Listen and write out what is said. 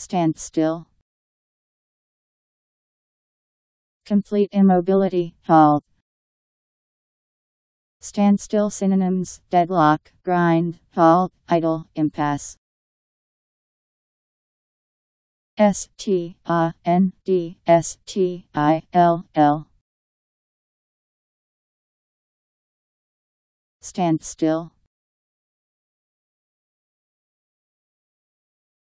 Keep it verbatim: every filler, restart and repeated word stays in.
stand still, complete immobility, halt. Standstill synonyms: deadlock, grind, halt, idle, impasse. S T A N D S T I L L. Standstill.